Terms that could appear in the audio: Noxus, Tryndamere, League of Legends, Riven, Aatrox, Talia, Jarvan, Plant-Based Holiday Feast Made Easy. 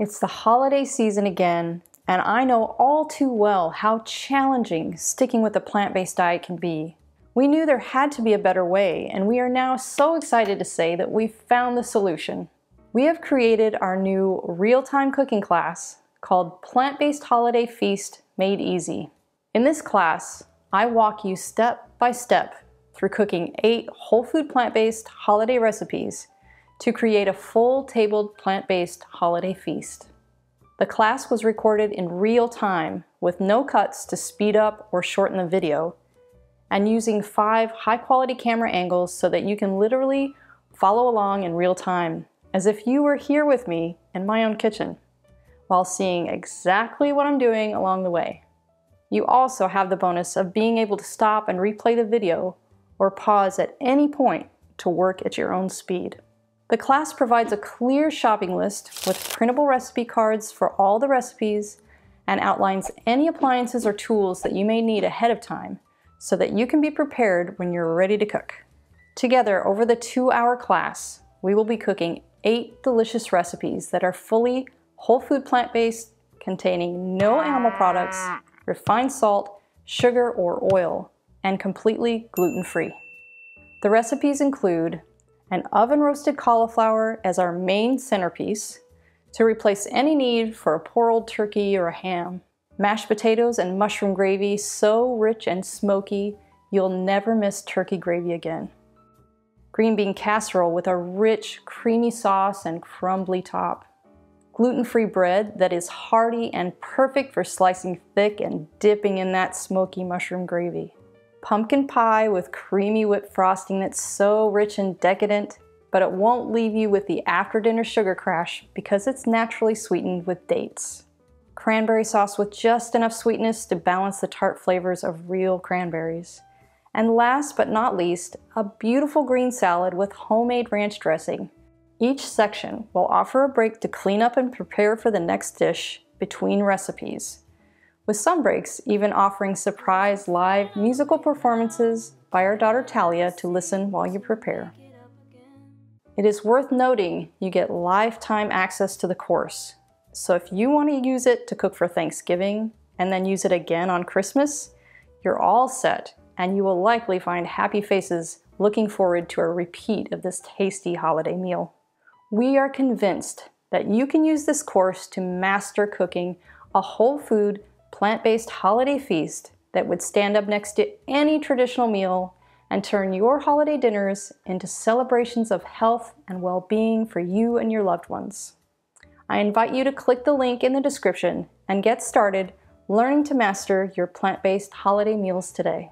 It's the holiday season again, and I know all too well how challenging sticking with a plant-based diet can be. We knew there had to be a better way, and we are now so excited to say that we've found the solution. We have created our new real-time cooking class called Plant-Based Holiday Feast Made Easy. In this class, I walk you step by step through cooking 8 whole food plant-based holiday recipes to create a full tabled plant-based holiday feast. The class was recorded in real time with no cuts to speed up or shorten the video, and using 5 high-quality camera angles so that you can literally follow along in real time, as if you were here with me in my own kitchen, while seeing exactly what I'm doing along the way. You also have the bonus of being able to stop and replay the video or pause at any point to work at your own speed. The class provides a clear shopping list with printable recipe cards for all the recipes and outlines any appliances or tools that you may need ahead of time so that you can be prepared when you're ready to cook. Together, over the 2-hour class, we will be cooking 8 delicious recipes that are fully whole food plant-based, containing no animal products, refined salt, sugar, or oil, and completely gluten-free. The recipes include an oven-roasted cauliflower as our main centerpiece to replace any need for a poor old turkey or a ham. Mashed potatoes and mushroom gravy so rich and smoky, you'll never miss turkey gravy again. Green bean casserole with a rich, creamy sauce and crumbly top. Gluten-free bread that is hearty and perfect for slicing thick and dipping in that smoky mushroom gravy. Pumpkin pie with creamy whipped frosting that's so rich and decadent, but it won't leave you with the after-dinner sugar crash because it's naturally sweetened with dates. Cranberry sauce with just enough sweetness to balance the tart flavors of real cranberries. And last but not least, a beautiful green salad with homemade ranch dressing. Each section will offer a break to clean up and prepare for the next dish between recipes, with some breaks even offering surprise live musical performances by our daughter Talia to listen while you prepare. It is worth noting you get lifetime access to the course, so if you want to use it to cook for Thanksgiving and then use it again on Christmas, you're all set, and you will likely find happy faces looking forward to a repeat of this tasty holiday meal. We are convinced that you can use this course to master cooking a whole food, plant-based holiday feast that would stand up next to any traditional meal and turn your holiday dinners into celebrations of health and well-being for you and your loved ones. I invite you to click the link in the description and get started learning to master your plant-based holiday meals today.